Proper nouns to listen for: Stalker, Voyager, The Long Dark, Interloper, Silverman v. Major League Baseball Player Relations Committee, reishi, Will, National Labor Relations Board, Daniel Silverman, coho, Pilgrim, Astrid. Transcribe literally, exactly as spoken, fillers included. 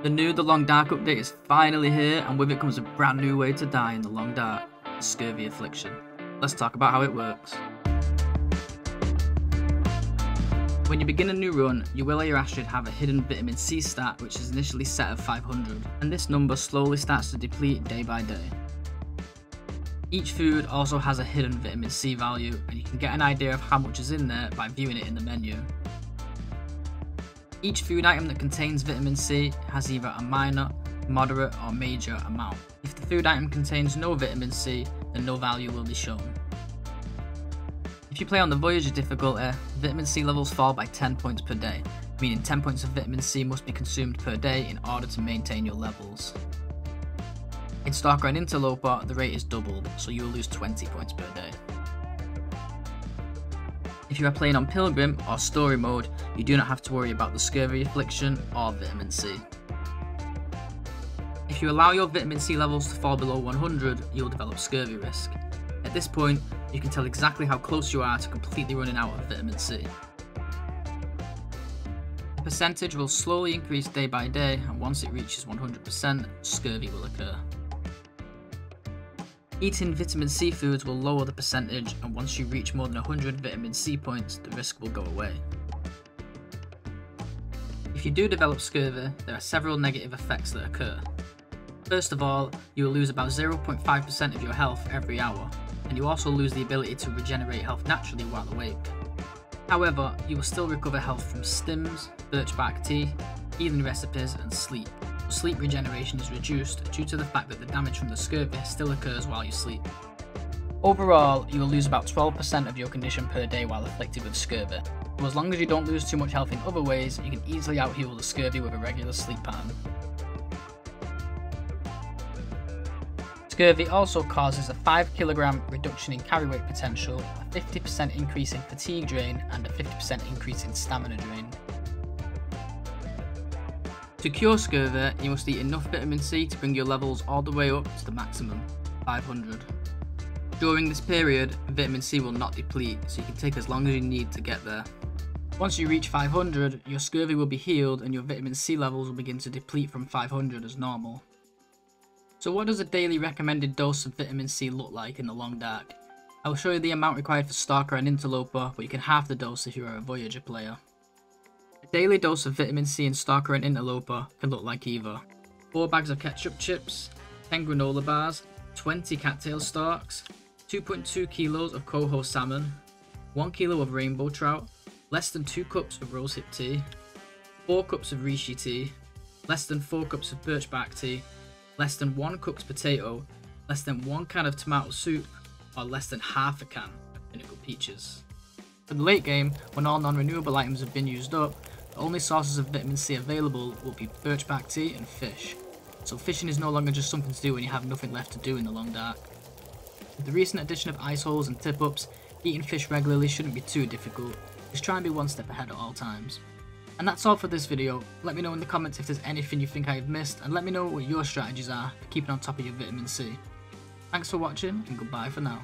The new The Long Dark update is finally here, and with it comes a brand new way to die in The Long Dark, the scurvy affliction. Let's talk about how it works. When you begin a new run, you will or your Astrid have a hidden vitamin C stat which is initially set at five hundred, and this number slowly starts to deplete day by day. Each food also has a hidden vitamin C value, and you can get an idea of how much is in there by viewing it in the menu. Each food item that contains vitamin C has either a minor, moderate or major amount. If the food item contains no vitamin C, then no value will be shown. If you play on the Voyager difficulty, vitamin C levels fall by ten points per day, meaning ten points of vitamin C must be consumed per day in order to maintain your levels. In Stalker and Interloper, the rate is doubled, so you will lose twenty points per day. If you are playing on Pilgrim or Story mode, you do not have to worry about the scurvy affliction or vitamin C. If you allow your vitamin C levels to fall below one hundred, you will develop scurvy risk. At this point, you can tell exactly how close you are to completely running out of vitamin C. The percentage will slowly increase day by day, and once it reaches one hundred percent, scurvy will occur. Eating vitamin C foods will lower the percentage, and once you reach more than one hundred vitamin C points, the risk will go away. If you do develop scurvy, there are several negative effects that occur. First of all, you will lose about zero point five percent of your health every hour, and you also lose the ability to regenerate health naturally while awake. However, you will still recover health from stims, birchbark tea, healing recipes and sleep. Sleep regeneration is reduced due to the fact that the damage from the scurvy still occurs while you sleep. Overall, you will lose about twelve percent of your condition per day while afflicted with scurvy, but as long as you don't lose too much health in other ways, you can easily out-heal the scurvy with a regular sleep pattern. Scurvy also causes a five kilogram reduction in carry weight potential, a fifty percent increase in fatigue drain and a fifty percent increase in stamina drain. To cure scurvy, you must eat enough vitamin C to bring your levels all the way up to the maximum, five hundred. During this period, vitamin C will not deplete, so you can take as long as you need to get there. Once you reach five hundred, your scurvy will be healed and your vitamin C levels will begin to deplete from five hundred as normal. So what does a daily recommended dose of vitamin C look like in The Long Dark? I will show you the amount required for Stalker and Interloper, but you can half the dose if you are a Voyager player. A daily dose of vitamin C in Stalker and Interloper can look like either four bags of ketchup chips, ten granola bars, twenty cattail stalks, two point two kilos of coho salmon, one kilo of rainbow trout, less than two cups of rosehip tea, four cups of reishi tea, less than four cups of birchbark tea, less than one cooked potato, less than one can of tomato soup, or less than half a can of pineapple peaches. For the late game, when all non-renewable items have been used up, the only sources of vitamin C available will be birchbark tea and fish. So fishing is no longer just something to do when you have nothing left to do in The Long Dark. With the recent addition of ice holes and tip-ups, eating fish regularly shouldn't be too difficult. Just try and be one step ahead at all times. And that's all for this video. Let me know in the comments if there's anything you think I have missed, and let me know what your strategies are for keeping on top of your vitamin C. Thanks for watching and goodbye for now.